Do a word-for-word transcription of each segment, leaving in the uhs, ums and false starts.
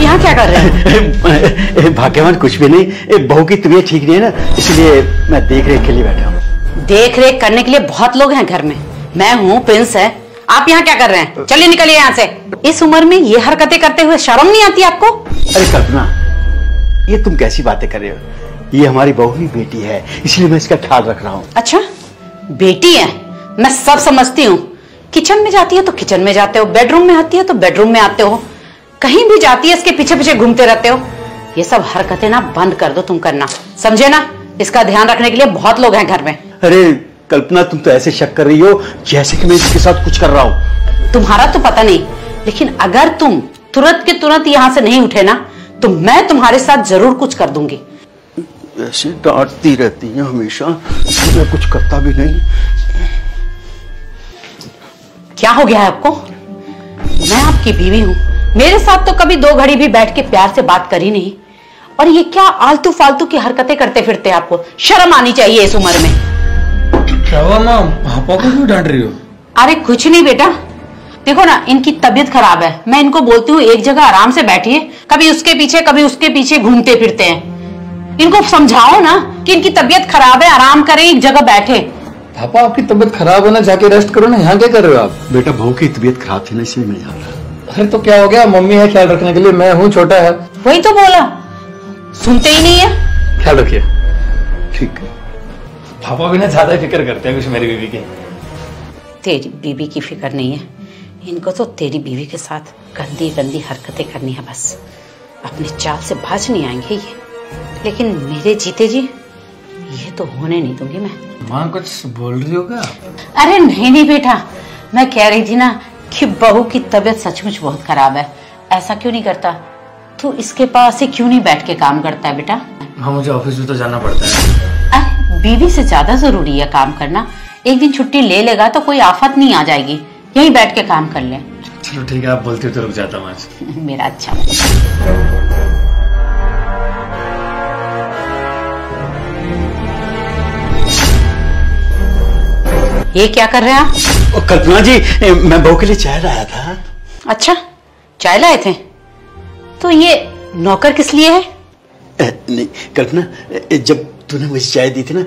आप यहाँ क्या कर रहे हैं? भाग्यवान कुछ भी नहीं, बहू की तबीयत ठीक नहीं है ना, इसलिए मैं देख रेख के लिए बैठा हूँ। देख रेख करने के लिए बहुत लोग हैं घर में, मैं हूँ, प्रिंस है, आप यहाँ क्या कर रहे हैं? चलिए निकलिए यहाँ से। इस उम्र में ये हरकतें करते हुए शर्म नहीं आती आपको? अरे कल्पना, ये तुम कैसी बातें कर रहे हो? ये हमारी बहू की बेटी है, इसलिए मैं इसका ख्याल रख रहा हूँ। अच्छा, बेटी है, मैं सब समझती हूँ। किचन में जाती है तो किचन में जाते हो, बेडरूम में आती है तो बेडरूम में आते हो, कहीं भी जाती है इसके पीछे पीछे घूमते रहते हो। ये सब हरकतें ना बंद कर दो तुम करना, समझे ना? इसका ध्यान रखने के लिए बहुत लोग हैं घर में। अरे कल्पना, तुम तो ऐसे शक कर रही हो जैसे कि मैं इसके साथ कुछ कर रहा हूँ। तुम्हारा तो पता नहीं, लेकिन अगर तुम तुरंत के तुरंत यहाँ से नहीं उठे ना तो मैं तुम्हारे साथ जरूर कुछ कर दूंगी। ऐसे डांटती रहती है हमेशा, मैं कुछ करता भी नहीं। क्या हो गया है आपको? मैं आपकी बीवी हूँ, मेरे साथ तो कभी दो घड़ी भी बैठ के प्यार से बात करी नहीं, और ये क्या आलतू फालतू की हरकतें करते फिरते हैं आपको? शर्म आनी चाहिए इस उम्र में। क्या हुआ माँ, पापा को क्यों डांट रही हो? अरे कुछ नहीं बेटा, देखो ना इनकी तबीयत खराब है, मैं इनको बोलती हूँ एक जगह आराम से बैठिए, कभी उसके पीछे कभी उसके पीछे घूमते फिरते हैं। इनको समझाओ ना कि इनकी तबीयत खराब है, आराम करें, एक जगह बैठे। पापा आपकी तबीयत खराब है ना, जाके रेस्ट करो ना, यहाँ क्या कर रहे हो आप? बेटा बहू की तबीयत खराब थी ना, इसलिए मैं जा रहा हूँ। अरे तो क्या हो गया, मम्मी है ख्याल रखने के लिए, मैं हूँ छोटा है। वही तो बोला, सुनते ही नहीं है। ख्याल रखिए, ठीक है। पापा भी ना ज्यादा फिक्र करते हैं कुछ मेरी बीवी की। तेरी बीवी की फिक्र नहीं है इनको, तो तेरी बीवी के साथ गंदी गंदी हरकतें करनी है बस, अपने चाल से भाज नहीं आएंगे ये। लेकिन मेरे जीते जी ये तो होने नहीं दूंगी मैं। माँ कुछ बोल रही होगा? अरे नहीं नहीं बेटा, मैं कह रही थी ना कि बहू की तबीयत सचमुच बहुत खराब है, ऐसा क्यों नहीं करता तू? इसके पास ही क्यों नहीं बैठ के काम करता है बेटा? हाँ मुझे ऑफिस में तो जाना पड़ता है। बीवी से ज्यादा जरूरी है काम करना, एक दिन छुट्टी ले लेगा तो कोई आफत नहीं आ जाएगी, यहीं बैठ के काम कर ले। चलो ठीक है, आप बोलते हो तो रुक जाता हूँ आज। मेरा अच्छा। ये क्या कर रहे हैं आप? ओ कल्पना जी, मैं बहू के लिए चाय लाया था। अच्छा, चाय लाए थे, तो ये नौकर किस लिए है? नहीं कल्पना, जब तूने मुझे चाय दी थी ना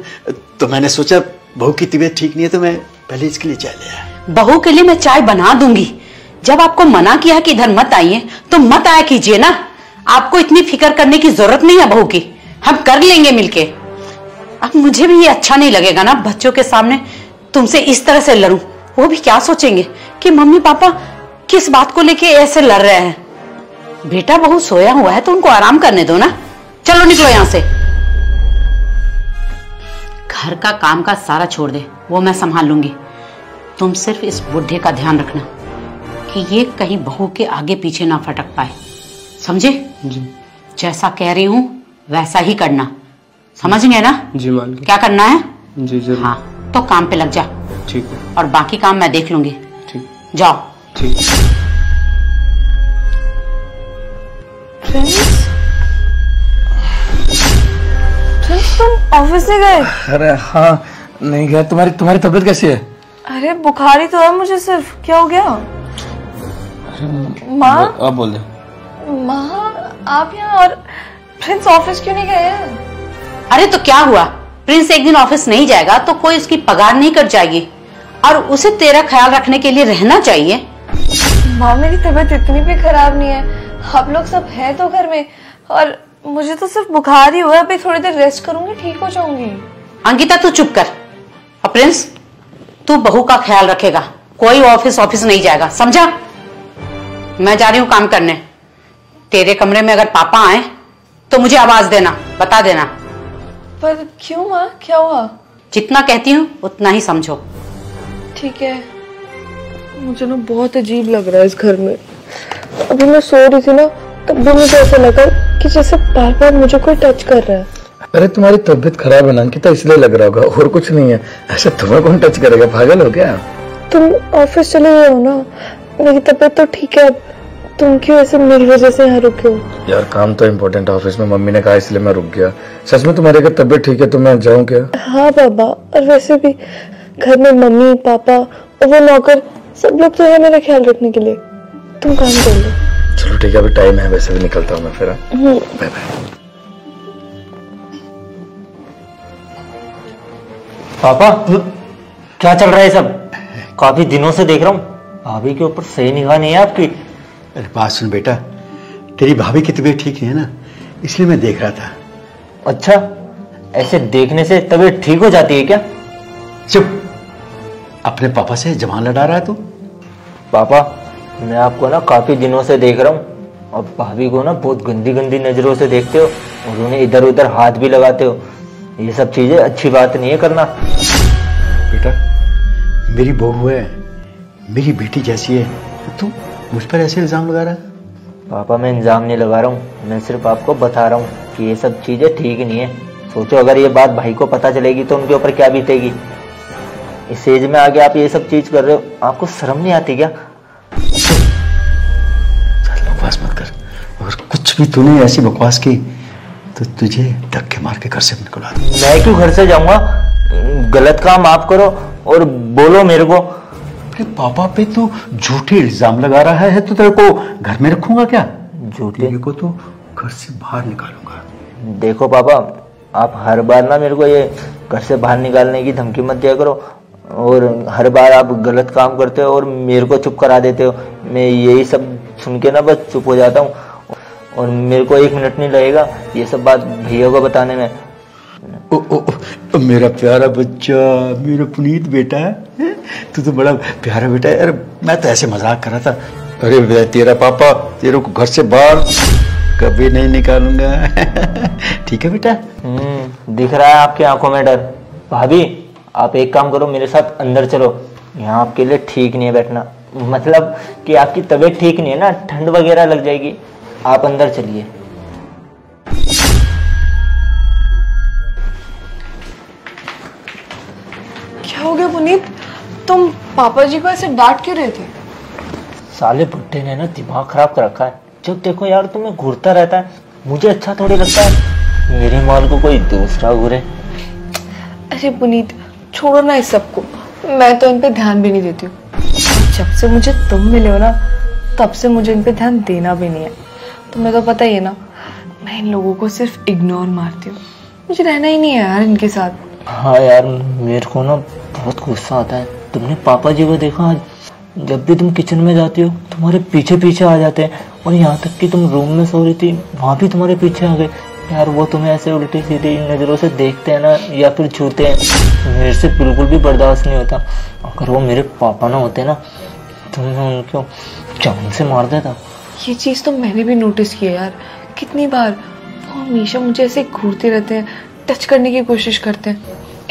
तो मैंने सोचा बहू की तबीयत ठीक नहीं है, तो मैं पहले इसके लिए चाय ले आया। बहू के लिए मैं चाय बना दूंगी, जब आपको मना किया कि इधर मत आइए तो मत आया कीजिए ना। आपको इतनी फिक्र करने की जरूरत नहीं है बहू की, हम कर लेंगे मिलके। अब मुझे भी ये अच्छा नहीं लगेगा ना बच्चों के सामने तुमसे इस तरह से लड़ूं, वो भी क्या सोचेंगे कि मम्मी पापा किस बात को लेके ऐसे लड़ रहे हैं। बेटा बहू सोया हुआ है तो उनको आराम करने दो ना, चलो निकलो यहाँ से। घर का काम का सारा छोड़ दे, वो मैं संभाल लूंगी, तुम सिर्फ इस बुढ़े का ध्यान रखना कि ये कहीं बहू के आगे पीछे ना फटक पाए, समझे? जी। जैसा कह रही हूँ वैसा ही करना, समझ गए ना? जी मान गए। क्या करना है? जी जरूर। हाँ तो काम पे लग जा। ठीक है। और बाकी काम मैं देख लूंगी। ठीक। जाओ। ठीक। तुम ऑफिस नहीं गए? अरे हाँ नहीं गया। तुम्हारी तुम्हारी तबीयत कैसी है? अरे बुखार ही तो है मुझे सिर्फ। क्या हो गया? माँ आप बोल दो। माँ आप यहाँ, और प्रिंस ऑफिस क्यों नहीं गए हैं? अरे तो क्या हुआ, प्रिंस एक दिन ऑफिस नहीं जाएगा तो कोई उसकी पगार नहीं कट जाएगी, और उसे तेरा ख्याल रखने के लिए रहना चाहिए। माँ मेरी तबीयत इतनी भी खराब नहीं है, आप लोग सब है तो घर में, और मुझे तो सिर्फ बुखार ही हुआ है, अभी थोड़ी देर रेस्ट करूंगी, ठीक हो जाऊंगी। अंकिता तू चुप कर, और प्रिंस तू बहू का ख्याल रखेगा, कोई ऑफिस ऑफिस नहीं जाएगा, समझा? मैं जा रही हूँ काम करने, तेरे कमरे में अगर पापा आए तो मुझे आवाज देना, बता देना। पर क्यों माँ, क्या हुआ? जितना कहती हूँ उतना ही समझो, ठीक है? मुझे ना बहुत अजीब लग रहा है इस घर में। अभी मैं सो रही थी ना तब भी मुझे ऐसा लगा कि जैसे बार बार मुझे कोई टच कर रहा है। अरे तुम्हारी तबीयत खराब है ना अंकिता, इसलिए लग रहा होगा, और कुछ नहीं है। ऐसा तुम्हें कौन टच करेगा, पागल हो क्या तुम? ऑफिस चले गए हो ना, मेरी तबीयत तो ठीक है, तुम क्यों ऐसे मेरी वजह से यहाँ रुके हो? यार काम तो इम्पोर्टेंट है ऑफिस में, मम्मी ने कहा इसलिए मैं रुक गया। सच में तुम्हारी अगर तबीयत ठीक है तो मैं जाऊँ क्या? हाँ बाबा, और वैसे भी घर में मम्मी पापा और वो नौकर सब लोग तो है मेरा ख्याल रखने के लिए, तुम काम कर लो। चलो ठीक है, अभी टाइम है, वैसे भी निकलता हूँ मैं फिर। Bye bye. पापा क्या चल रहा है सब? काफी दिनों से देख रहा हूँ भाभी के ऊपर सही निगाह नहीं है आपकी। अरे बात सुन बेटा, तेरी भाभी की तबीयत ठीक है ना, इसलिए मैं देख रहा था। अच्छा, ऐसे देखने से तबीयत ठीक हो जाती है क्या? चुप, अपने पापा से जवान लड़ा रहा है तू। पापा मैं आपको ना काफी दिनों से देख रहा हूँ और भाभी को ना बहुत गंदी गंदी नजरों से देखते हो और उन्हें इधर उधर हाथ भी लगाते हो। ये सब चीजें अच्छी बात नहीं है करना। बेटा मेरी बहू है, मेरी बेटी जैसी है, तू मुझ पर ऐसे इल्जाम लगा रहा है। पापा मैं इल्जाम नहीं लगा रहा हूँ, मैं सिर्फ आपको बता रहा हूँ कि ये सब चीजें ठीक नहीं है। सोचो अगर ये बात भाई को पता चलेगी तो उनके ऊपर क्या बीतेगी। इस एज में आगे आप ये सब चीज कर रहे हो, आपको शर्म नहीं आती क्या? चल बकवास मत कर, अगर कुछ भी तूने ऐसी बकवास की तो तुझे धक्के मार के घर से निकला। मैं क्यों घर से जाऊंगा? गलत काम आप करो और बोलो मेरे को कि पापा पे तो झूठे इल्जाम लगा रहा है, तो तेरे को घर में रखूंगा क्या? झूठे को तो घर से बाहर निकालूंगा। देखो पापा आप हर बार ना मेरे को ये घर से बाहर निकालने की धमकी मत दिया करो, और हर बार आप गलत काम करते हो और मेरे को चुप करा देते हो। मैं यही सब सुन के ना बस चुप हो जाता हूँ और मेरे को एक मिनट नहीं लगेगा ये सब बात भैया को बताने में। ओ, ओ, ओ, मेरा प्यारा बच्चा, मेरा पुनीत बेटा, तू तो बड़ा प्यारा बेटा है। अरे मैं तो ऐसे मजाक कर रहा था। अरे तेरा पापा तेरे को घर से बाहर कभी नहीं निकालूंगा। ठीक है बेटा। हम्म, दिख रहा है आपकी आंखों में डर। भाभी आप एक काम करो, मेरे साथ अंदर चलो, यहाँ आपके लिए ठीक नहीं है बैठना। मतलब कि आपकी तबीयत ठीक नहीं है ना, ठंड वगैरह लग जाएगी। आप अंदर चलिए। क्या हो गया पुनीत, तुम पापा जी को ऐसे डांट क्यों रहे थे? साले बुड्ढे ने ना दिमाग खराब कर रखा है, जब देखो यार तुम्हें घूरता रहता है। मुझे अच्छा थोड़ी लगता है, मेरे माल को कोई दूसरा घूरे। अरे पुनीत छोड़ो ना इस सबको, मैं तो इन पे ध्यान भी नहीं देती हूँ। जब से मुझे तुम मिले हो ना तब से मुझे इन पे ध्यान देना भी नहीं है। तुम्हें तो पता ही है ना मैं इन लोगों को सिर्फ इग्नोर मारती हूँ, मुझे रहना ही नहीं है यार इनके साथ। हाँ यार मेरे को ना बहुत गुस्सा आता है। तुमने पापा जी को देखा आज, जब भी तुम किचन में जाती हो तुम्हारे पीछे पीछे आ जाते हैं, और यहाँ तक कि तुम रूम में सो रही थी वहाँ भी तुम्हारे पीछे आ गए। यार वो तुम्हें ऐसे उल्टी सीधी नज़रों से देखते हैं ना या फिर छूते हैं, मेरे से बिल्कुल भी बर्दाश्त नहीं होता। अगर वो मेरे पापा ना होते ना तो मैं उनको जान से मार देता। ये चीज़ तो मैंने भी नोटिस की है यार, कितनी बार वो हमेशा मुझे ऐसे घूरते रहते हैं, टच करने की कोशिश करते हैं।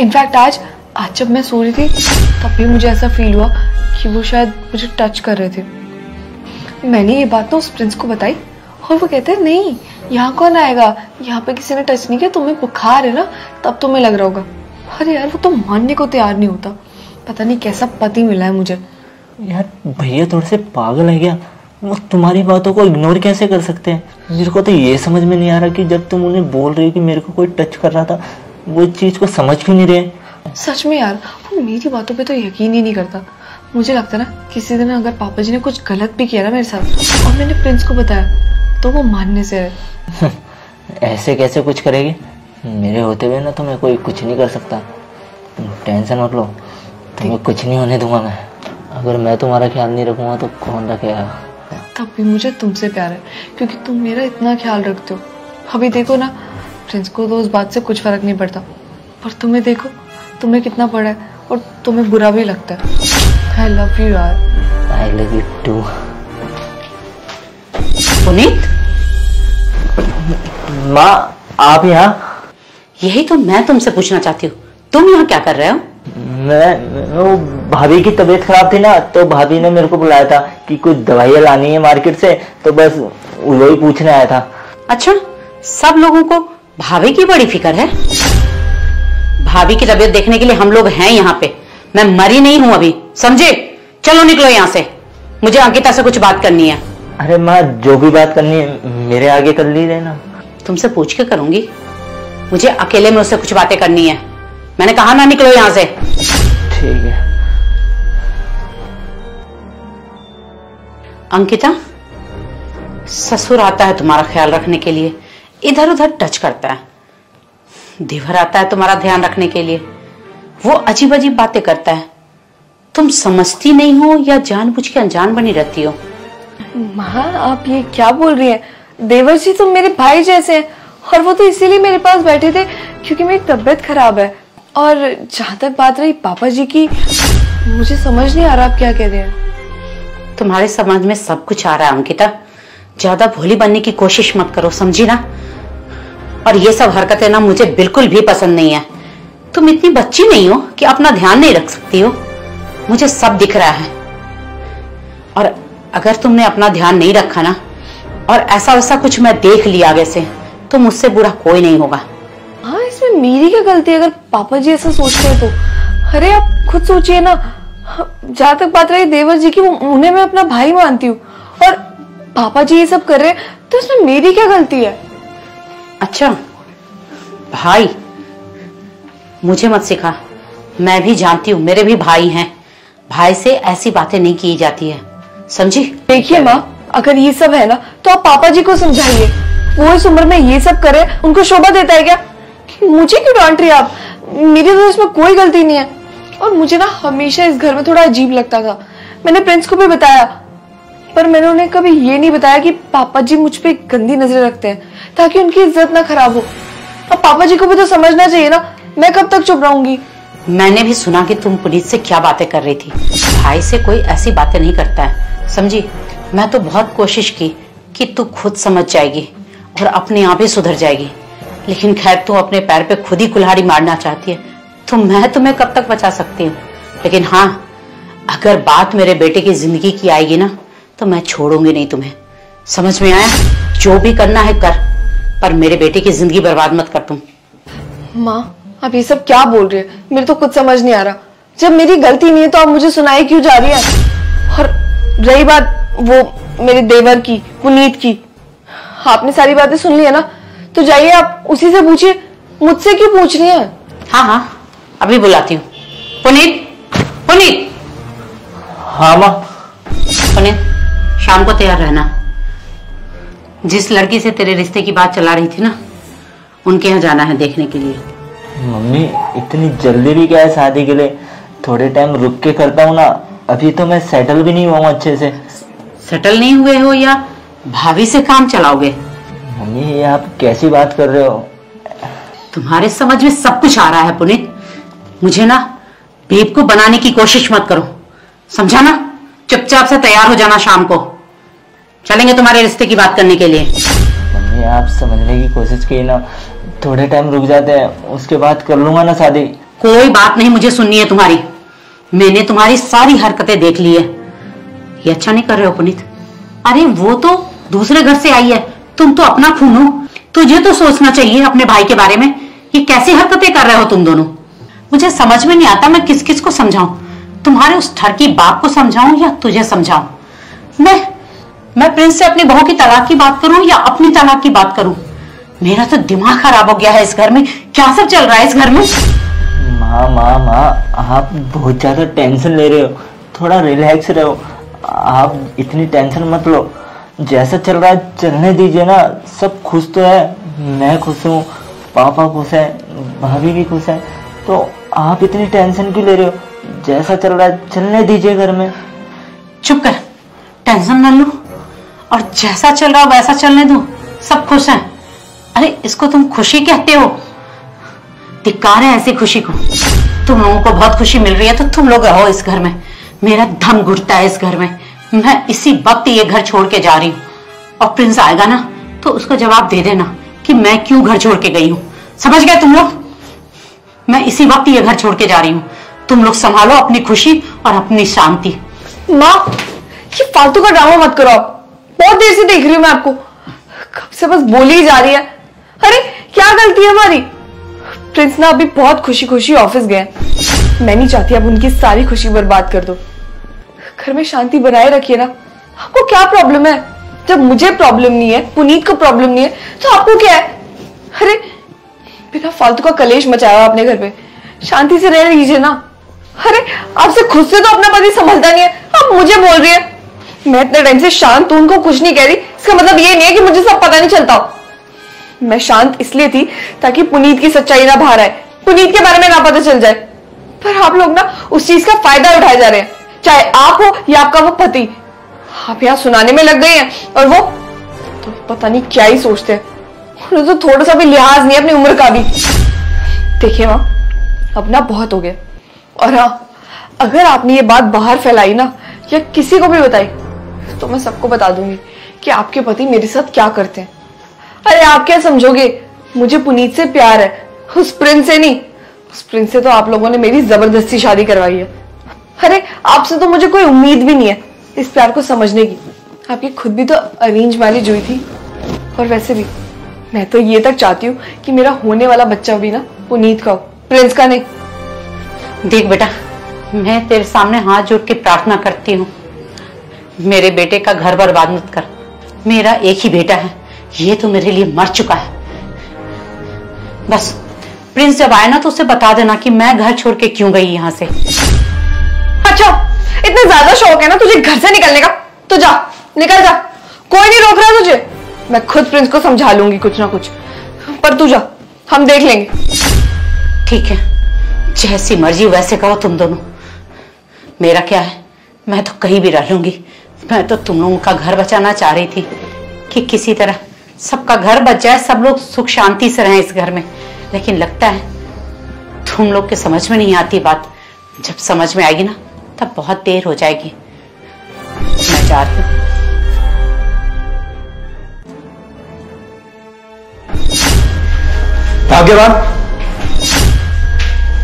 इनफैक्ट आज आज जब मैं सो रही थी तब भी मुझे ऐसा फील हुआ कि वो शायद मुझे टच कर रहे थे। मैंने ये बात तो उस प्रिंस को बताई और वो कहते हैं नहीं यहाँ कौन आएगा, यहाँ पे किसी ने टच नहीं किया, तुम्हें बुखार है ना तब तुम्हें लग रहा होगा। अरे यार वो तो मानने को तैयार नहीं होता, पता नहीं कैसा पति मिला है मुझे। यार भैया थोड़े से पागल है क्या, वो तुम्हारी बातों को इग्नोर कैसे कर सकते हैं? मेरे को तो ये समझ में नहीं आ रहा कि जब तुम उन्हें बोल रही हो कि मेरे को कोई टच कर रहा था वो चीज़ को समझ क्यों नहीं रहे। सच में यार वो मेरी बातों पे तो यकीन ही नहीं करता। मुझे लगता ना किसी दिन अगर पापा जी ने कुछ गलत भी किया ना मेरे साथ और मैंने प्रिंस को बताया तो वो मानने से है। ऐसे कैसे कुछ करेगी, मेरे होते हुए ना तुम्हें कोई कुछ नहीं कर सकता। तुम टेंशन मत लो, तुम्हें कुछ नहीं होने दूंगा मैं। अगर मैं तुम्हारा ख्याल नहीं रखूंगा तो कौन रखेगा? तब भी मुझे तुमसे प्यार है क्योंकि तुम मेरा इतना ख्याल रखते हो। अभी देखो ना प्रिंस को तो उस बात से कुछ फर्क नहीं पड़ता, पर तुम्हें देखो तुम्हें कितना पड़ा है और तुम्हें बुरा भी लगता है। आई लव यू यार। I love you too. Puneet. माँ आप यहाँ? यही तो मैं तुमसे पूछना चाहती हूँ, तुम यहाँ क्या कर रहे हो? मैं भाभी की तबीयत खराब थी ना तो भाभी ने मेरे को बुलाया था कि कुछ दवाइयाँ लानी है मार्केट से, तो बस वही पूछने आया था। अच्छा, सब लोगों को भाभी की बड़ी फिक्र है। भाभी की तबीयत देखने के लिए हम लोग हैं यहाँ पे, मैं मरी नहीं हूँ अभी, समझे? चलो निकलो यहाँ से, मुझे अंकिता से कुछ बात करनी है। अरे माँ जो भी बात करनी है मेरे आगे कर ली देना। तुमसे पूछ के करूंगी, मुझे अकेले में उससे कुछ बातें करनी है। मैंने कहा ना निकलो यहाँ से। ठीक है। अंकिता ससुर आता है तुम्हारा ख्याल रखने के लिए, इधर उधर टच करता है। देवर आता है तुम्हारा ध्यान रखने के लिए, वो अजीब अजीब बातें करता है। तुम समझती नहीं हो या जानबूझ के अनजान बनी रहती हो? माँ आप ये क्या बोल रही हैं? देवर जी तुम मेरे भाई जैसे हैं और वो तो इसीलिए मेरे पास बैठे थे क्योंकि मेरी तबीयत खराब है। और जहाँ तक बात रही पापा जी की, मुझे समझ नहीं आ रहा आप क्या कह रहे हैं। तुम्हारे समझ में सब कुछ आ रहा है अंकिता, ज्यादा भोली बनने की कोशिश मत करो, समझी ना। और ये सब हरकतें ना मुझे बिल्कुल भी पसंद नहीं है। तुम इतनी बच्ची नहीं हो कि अपना ध्यान नहीं रख सकती हो, मुझे सब दिख रहा है। और अगर तुमने अपना ध्यान नहीं रखा ना, और ऐसा वैसा कुछ मैं देख लिया आगे से, तो मुझसे बुरा कोई नहीं होगा। हाँ इसमें मेरी क्या गलती है अगर पापा जी ऐसा सोचते हैं तो? अरे आप खुद सोचिए ना, जहाँ तक बात रही देवर जी की, उन्हें मैं अपना भाई मानती हूँ और पापा जी ये सब कर रहे हैं तो इसमें मेरी क्या गलती है। अच्छा भाई, मुझे मत सिखा, मैं भी जानती हूँ, मेरे भी भाई हैं, भाई से ऐसी बातें नहीं की जाती है, समझी। देखिए माँ अगर ये सब है ना तो आप पापा जी को समझाइए, वो इस उम्र में ये सब करे उनको शोभा देता है क्या? मुझे क्यों डांट रही आप, मेरी तो इसमें कोई गलती नहीं है। और मुझे ना हमेशा इस घर में थोड़ा अजीब लगता था, मैंने प्रिंस को भी बताया, पर मैंने उन्हें कभी ये नहीं बताया कि पापा जी मुझ पे गंदी नजर रखते हैं ताकि उनकी इज्जत ना खराब हो। अब पापा जी को भी तो समझना चाहिए ना, मैं कब तक चुप रहूंगी। मैंने भी सुना कि तुम पुनीत से क्या बातें कर रही थी, भाई से कोई ऐसी बातें नहीं करता है, समझी। मैं तो बहुत कोशिश की कि तू खुद समझ जाएगी और अपने आप ही सुधर जाएगी, लेकिन खैर तू अपने पैर पे खुद ही कुल्हाड़ी मारना चाहती है, तो मैं तुम्हें कब तक बचा सकती हूँ। लेकिन हाँ अगर बात मेरे बेटे की जिंदगी की आएगी ना तो मैं छोड़ूंगी नहीं तुम्हें, समझ में आया। जो भी करना है कर, पर मेरे बेटे की जिंदगी बर्बाद मत कर तुम। माँ आप ये सब क्या बोल रहे हैं, मेरे तो कुछ समझ नहीं आ रहा। जब मेरी गलती नहीं है तो आप मुझे सुनाई क्यों जा रही है? और रही बात वो मेरे देवर की, पुनीत की, आपने सारी बातें सुन ली है ना, तो जाइए आप उसी से पूछिए, मुझसे क्यों पूछ रही है। हाँ हाँ अभी बुलाती हूँ। पुनीत, पुनीत। हाँ माँ। पुनीत शाम को तैयार रहना, जिस लड़की से तेरे रिश्ते की बात चला रही थी ना, उनके यहाँ जाना है देखने के लिए। मम्मी इतनी जल्दी भी क्या है शादी के लिए, थोड़े टाइम रुक के करता हूँ ना, अभी तो मैं सेटल भी नहीं हुआ हूँ अच्छे से। सेटल नहीं हुए हो या भाभी से काम चलाओगे? मम्मी ये आप कैसी बात कर रहे हो, तुम्हारे समझ में सब कुछ आ रहा है। पुनीत मुझे ना बेवकूफ बनाने की कोशिश मत करो, समझा ना। चुपचाप से तैयार हो जाना, शाम को चलेंगे तुम्हारे रिश्ते की बात करने के लिए। मम्मी आप समझने की कोशिश की ना, थोड़े टाइम रुक जाते हैं, उसके बाद कर लूंगा ना शादी। कोई बात नहीं, मुझे सुननी है तुम्हारी, मैंने तुम्हारी सारी हरकतें देख ली है। ये अच्छा नहीं कर रहे हो पुनीत। अरे वो तो दूसरे घर से आई है, तुम तो अपना खून हो, तुझे तो सोचना चाहिए अपने भाई के बारे में। ये कैसी हरकतें कर रहे हो तुम दोनों, मुझे समझ में नहीं आता मैं किस किस को समझाऊं, तुम्हारे उस ठरकी बाप को समझाऊं या तुझे समझाऊं। मैं मैं प्रिंस से अपनी बहू की तलाक की बात करूं या अपनी तलाक की बात करूं, मेरा तो दिमाग खराब हो गया है। इस घर में क्या सब चल रहा है इस घर में। माँ माँ माँ आप बहुत ज्यादा टेंशन ले रहे हो, थोड़ा रिलैक्स रहो, आप इतनी टेंशन मत लो, जैसा चल रहा है चलने दीजिए ना। सब खुश तो है, मैं खुश हूँ, पापा खुश है, भाभी भी खुश है, तो आप इतनी टेंशन क्यों ले रहे हो, जैसा चल रहा है चलने दीजिए घर में। चुप कर, टेंशन न लूं और जैसा चल रहा वैसा चलने दो, सब खुश हैं। अरे इसको तुम खुशी कहते हो, धिक्कार है ऐसी खुशी को। तुम लोगों को बहुत खुशी मिल रही है तो तुम लोग रहो इस घर में, मेरा दम घुटता है इस घर में। मैं इसी वक्त ये घर छोड़ के जा रही हूँ, और प्रिंस आएगा ना तो उसको जवाब दे देना कि मैं क्यों घर छोड़ के गई हूँ, समझ गए तुम लोग। मैं इसी वक्त ये घर छोड़ के जा रही हूँ, तुम लोग संभालो अपनी खुशी और अपनी शांति। माँ ये फालतू का ड्रामा मत करो आप, बहुत देर से देख रही हूँ मैं आपको, कब से बस बोली ही जा रही है। अरे क्या गलती है हमारी, प्रिंस ना अभी बहुत खुशी खुशी ऑफिस गए, मैं नहीं चाहती आप उनकी सारी खुशी बर्बाद कर दो। घर में शांति बनाए रखिए ना, आपको क्या प्रॉब्लम है? जब मुझे प्रॉब्लम नहीं है, पुनीत को प्रॉब्लम नहीं है, तो आपको क्या है? अरे बिना फालतू का कलेश मचाया आपने घर पे, शांति से रह लीजिए ना। अरे आपसे खुद से तो अपना पति संभलता नहीं है, आप मुझे बोल रही है। मैं इतने टाइम से शांत हूँ, उनको कुछ नहीं कह रही, इसका मतलब ये नहीं है कि मुझे सब पता नहीं चलता। मैं शांत इसलिए थी ताकि पुनीत की सच्चाई ना बाहर आए, पुनीत के बारे में ना पता चल जाए, पर आप लोग ना उस चीज का फायदा उठाए जा रहे हैं, चाहे आप हो या आपका वो पति। आप यहाँ सुनाने में लग गए हैं और वो तो पता नहीं क्या ही सोचते हैं, तो थोड़ा सा भी लिहाज नहीं अपनी उम्र का भी। देखिए माँ, अब ना बहुत हो गया, और हाँ, अगर आपने ये बात बाहर फैलाई ना या किसी को भी बताई तो मैं सबको बता दूंगी कि आपके पति मेरे साथ क्या करते हैं। अरे आप क्या समझोगे, मुझे पुनीत से प्यार है, उस प्रिंस से नहीं। उस प्रिंस से तो आप लोगों ने मेरी जबरदस्ती शादी करवाई है। अरे आपसे तो मुझे कोई उम्मीद भी नहीं है इस प्यार को समझने की। आपकी खुद भी तो अरेंज मैरिज हुई थी, और वैसे भी मैं तो ये तक चाहती हूँ कि मेरा होने वाला बच्चा भी ना पुनीत का हो, प्रिंस का नहीं। देख बेटा, मैं तेरे सामने हाथ जोड़ के प्रार्थना करती हूँ, मेरे बेटे का घर बर्बाद मत कर। मेरा एक ही बेटा है, ये तो मेरे लिए मर चुका है। बस प्रिंस जब आए ना तो उसे बता देना कि मैं घर छोड़ के क्यों गई यहाँ से। अच्छा, इतना ज्यादा शौक है ना तुझे घर से निकलने का, तो जा निकल जा, कोई नहीं रोक रहा तुझे। मैं खुद प्रिंस को समझा लूंगी कुछ ना कुछ, पर तू जा, हम देख लेंगे। ठीक है, जैसी मर्जी वैसे कहो तुम दोनों, मेरा क्या है, मैं तो कहीं भी रह लूंगी। मैं तो तुम लोगों का घर बचाना चाह रही थी कि किसी तरह सबका घर बच जाए, सब लोग सुख शांति से रहें इस घर में, लेकिन लगता है तुम लोग के समझ में नहीं आती बात। जब समझ में आएगी ना तब बहुत देर हो जाएगी। मैं जा रही हूँ। भाग्यवान!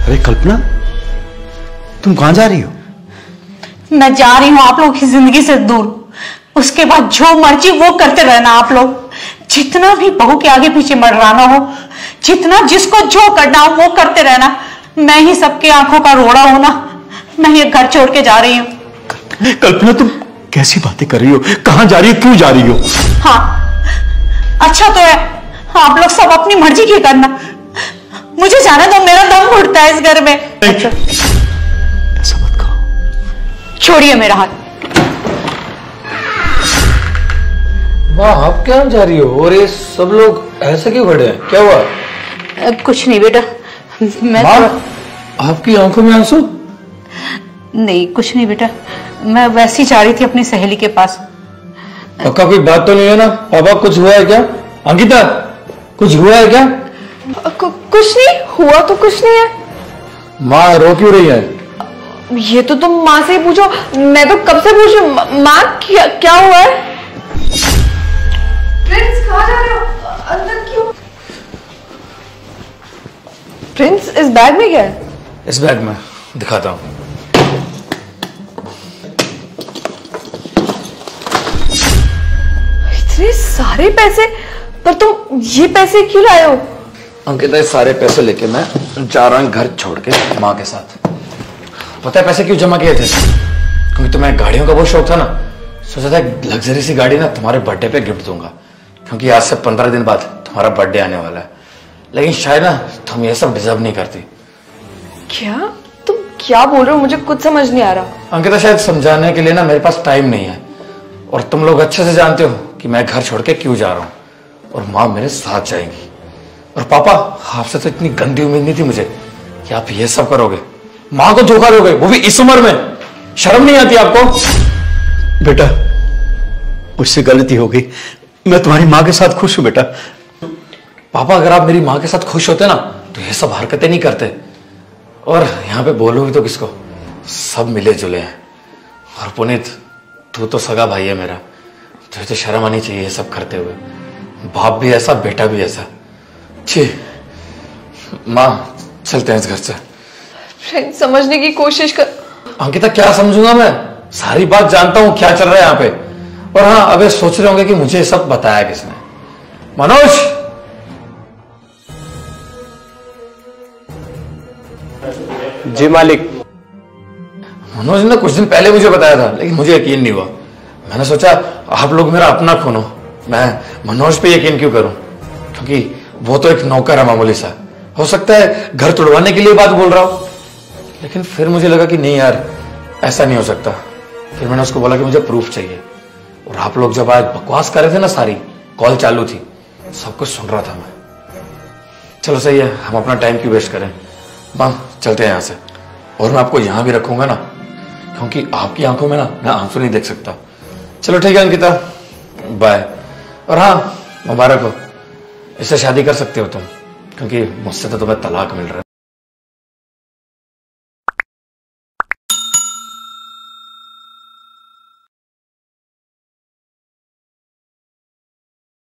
अरे कल्पना, तुम कहाँ जा रही हो? मैं जा रही हूँ आप लोग की जिंदगी से दूर। उसके बाद जो मर्जी वो करते रहना आप लोग, जितना भी बहू के आगे पीछे मड़राना हो, जितना जिसको जो करना हो वो करते रहना। मैं ही सबके आंखों का रोड़ा हूं ना, मैं ये घर छोड़ के जा रही हूँ। कल्पना, तुम कैसी बातें कर रही हो? कहाँ जा रही हो, क्यों जा रही हो? हाँ अच्छा तो है, आप लोग सब अपनी मर्जी की करना, मुझे जाना तो मेरा दम घुटता है इस घर में। ऐसा मत कहो। छोड़िए मेरा हाथ। वाह, आप क्या जा रही हो? और ये सब लोग ऐसे क्यों खड़े हैं, क्या हुआ? कुछ नहीं बेटा, मैं तो... आपकी आंखों में आंसू? नहीं कुछ नहीं बेटा, मैं वैसी जा रही थी अपनी सहेली के पास। पक्का कोई बात तो नहीं है ना? पापा कुछ हुआ है क्या? अंकिता कुछ हुआ है क्या? कु, कुछ नहीं हुआ तो कुछ नहीं है। माँ रो क्यों रही है? ये तो तुम माँ से ही पूछो, मैं तो कब से पूछूं। माँ क्या, क्या हुआ है? प्रिंस कहाँ जा रहे हो? अंदर क्यों? प्रिंस, इस बैग में क्या है? इस बैग में दिखाता हूँ। इतने सारे पैसे, पर तुम ये पैसे क्यों लाए हो? अंकिता, ये सारे पैसे लेके मैं जा रहा हूँ घर छोड़ के माँ के साथ। पता है पैसे क्यों जमा किए थे? क्योंकि तुम्हें गाड़ियों का बहुत शौक था ना, सोचा था एक लग्जरी सी गाड़ी ना तुम्हारे बर्थडे पे गिफ्ट दूंगा, क्योंकि आज से पंद्रह दिन बाद तुम्हारा बर्थडे आने वाला है। लेकिन शायद ना तुम ये सब डिजर्व नहीं करती। क्या तुम क्या बोल रहे हो? मुझे कुछ समझ नहीं आ रहा। अंकिता, शायद समझाने के लिए ना मेरे पास टाइम नहीं है, और तुम लोग अच्छे से जानते हो कि मैं घर छोड़ के क्यों जा रहा हूँ, और माँ मेरे साथ जाएंगी। और पापा, आपसे तो इतनी गंदी उम्मीद नहीं थी मुझे कि आप ये सब करोगे, माँ को धोखा दोगे, वो भी इस उम्र में। शर्म नहीं आती आपको? बेटा, मुझसे गलती हो गई, मैं तुम्हारी माँ के साथ खुश हूँ। बेटा पापा, अगर आप मेरी माँ के साथ खुश होते ना तो ये सब हरकतें नहीं करते। और यहाँ पे बोलूँगी तो किसको, सब मिले जुले हैं। और पुनीत, तू तो सगा भाई है मेरा, तुझे तो शर्म आनी चाहिए ये सब करते हुए। बाप भी ऐसा, बेटा भी ऐसा। छी, माँ चलते हैं इस घर से। फ्रेंड, समझने की कोशिश कर। अंकिता, क्या समझूंगा मैं? सारी बात जानता हूँ क्या चल रहा है यहाँ पे। और हाँ, अब ये सोच रहे होंगे कि मुझे सब बताया किसने। मनोज, जी मालिक। मनोज ने कुछ दिन पहले मुझे बताया था, लेकिन मुझे यकीन नहीं हुआ। मैंने सोचा आप लोग मेरा अपना खून हो, मैं मनोज पे यकीन क्यों करूं, क्योंकि वो तो एक नौकर है मामूली सा। हो सकता है घर तोड़वाने के लिए बात बोल रहा हो, लेकिन फिर मुझे लगा कि नहीं यार, ऐसा नहीं हो सकता। फिर मैंने उसको बोला कि मुझे प्रूफ चाहिए। और आप लोग जब आज बकवास कर रहे थे ना, सारी कॉल चालू थी, सब कुछ सुन रहा था मैं। चलो सही है, हम अपना टाइम क्यों वेस्ट करें, बम चलते हैं यहाँ से। और मैं आपको यहाँ भी रखूंगा ना, क्योंकि आपकी आंखों में ना मैं आंसू नहीं देख सकता। चलो ठीक है अंकिता, बाय। और हाँ, मुबारक हो, इससे शादी कर सकते हो तुम, क्योंकि मुझसे तो तुम्हें तलाक मिल रहा है।